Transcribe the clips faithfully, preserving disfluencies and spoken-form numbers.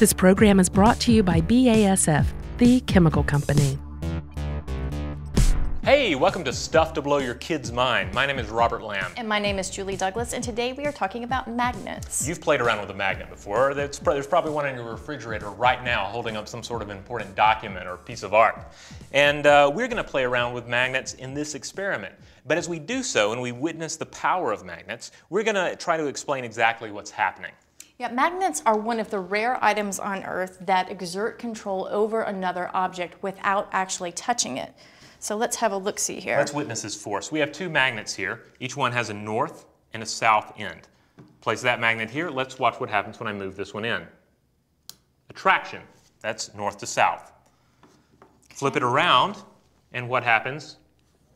This program is brought to you by B A S F, the chemical company. Hey, welcome to Stuff to Blow Your Kids' Mind. My name is Robert Lamb. And my name is Julie Douglas, and today we are talking about magnets. You've played around with a magnet before. There's probably one in your refrigerator right now holding up some sort of important document or piece of art. And uh, we're gonna play around with magnets in this experiment. But as we do so and we witness the power of magnets, we're gonna try to explain exactly what's happening. Yeah, magnets are one of the rare items on Earth that exert control over another object without actually touching it. So let's have a look-see here. Let's witness this force. We have two magnets here. Each one has a north and a south end. Place that magnet here. Let's watch what happens when I move this one in. Attraction. That's north to south. Okay. Flip it around, and what happens?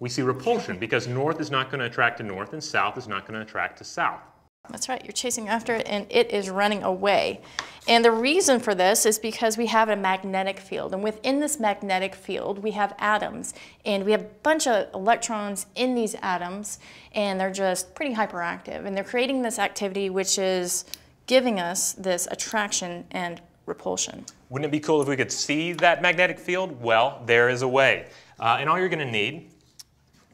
We see repulsion, because north is not going to attract to north, and south is not going to attract to south. That's right, you're chasing after it and it is running away. And the reason for this is because we have a magnetic field, and within this magnetic field we have atoms, and we have a bunch of electrons in these atoms, and they're just pretty hyperactive, and they're creating this activity which is giving us this attraction and repulsion. Wouldn't it be cool if we could see that magnetic field? Well, there is a way. Uh, and all you're going to need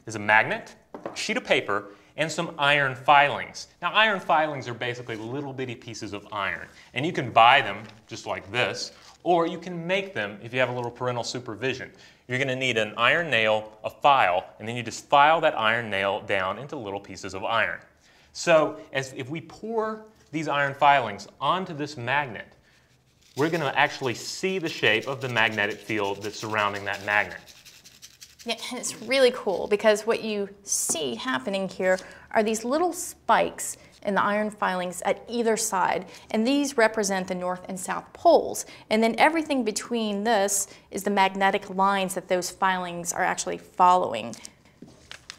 is a magnet, a sheet of paper, and some iron filings. Now, iron filings are basically little bitty pieces of iron, and you can buy them just like this, or you can make them if you have a little parental supervision. You're going to need an iron nail, a file, and then you just file that iron nail down into little pieces of iron. So as if we pour these iron filings onto this magnet, we're going to actually see the shape of the magnetic field that's surrounding that magnet. Yeah, and it's really cool because what you see happening here are these little spikes in the iron filings at either side, and these represent the north and south poles. And then everything between this is the magnetic lines that those filings are actually following.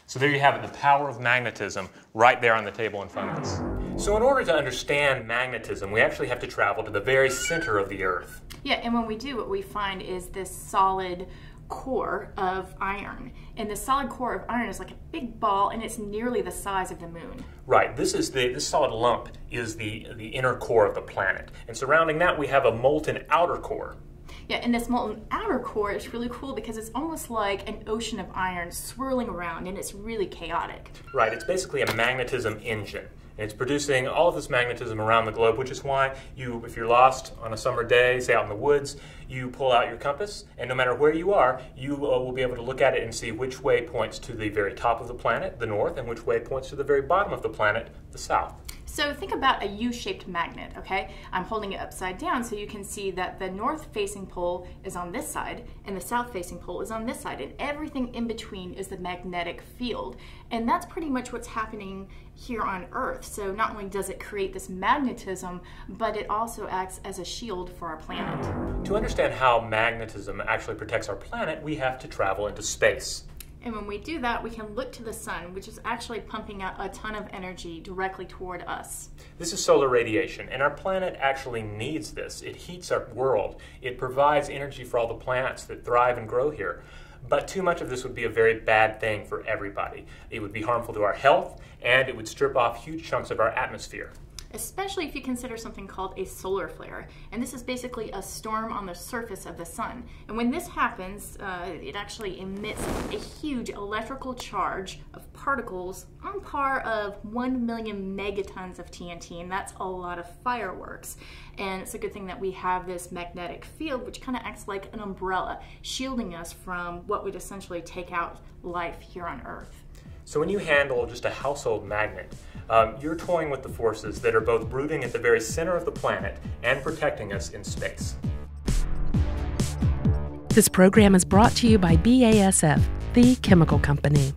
So there you have it, the power of magnetism right there on the table in front of us. So in order to understand magnetism, we actually have to travel to the very center of the Earth. Yeah, and when we do, what we find is this solid core of iron, and the solid core of iron is like a big ball, and it's nearly the size of the moon. Right, this is the this solid lump is the the inner core of the planet, and surrounding that we have a molten outer core. Yeah, and this molten outer core is really cool because it's almost like an ocean of iron swirling around, and it's really chaotic. Right, it's basically a magnetism engine. And it's producing all of this magnetism around the globe, which is why you, if you're lost on a summer day, say out in the woods, you pull out your compass, and no matter where you are, you uh, will be able to look at it and see which way points to the very top of the planet, the north, and which way points to the very bottom of the planet, the south. So think about a U-shaped magnet, okay? I'm holding it upside down so you can see that the north-facing pole is on this side and the south-facing pole is on this side, and everything in between is the magnetic field. And that's pretty much what's happening here on Earth. So not only does it create this magnetism, but it also acts as a shield for our planet. To understand how magnetism actually protects our planet, we have to travel into space. And when we do that, we can look to the sun, which is actually pumping out a ton of energy directly toward us. This is solar radiation, and our planet actually needs this. It heats our world. It provides energy for all the plants that thrive and grow here. But too much of this would be a very bad thing for everybody. It would be harmful to our health, and it would strip off huge chunks of our atmosphere. Especially if you consider something called a solar flare. And this is basically a storm on the surface of the sun. And when this happens, uh, it actually emits a huge electrical charge of particles on par of one million megatons of T N T, and that's a lot of fireworks. And it's a good thing that we have this magnetic field, which kind of acts like an umbrella, shielding us from what would essentially take out life here on Earth. So when you handle just a household magnet, um, you're toying with the forces that are both brooding at the very center of the planet and protecting us in space. This program is brought to you by B A S F, the chemical company.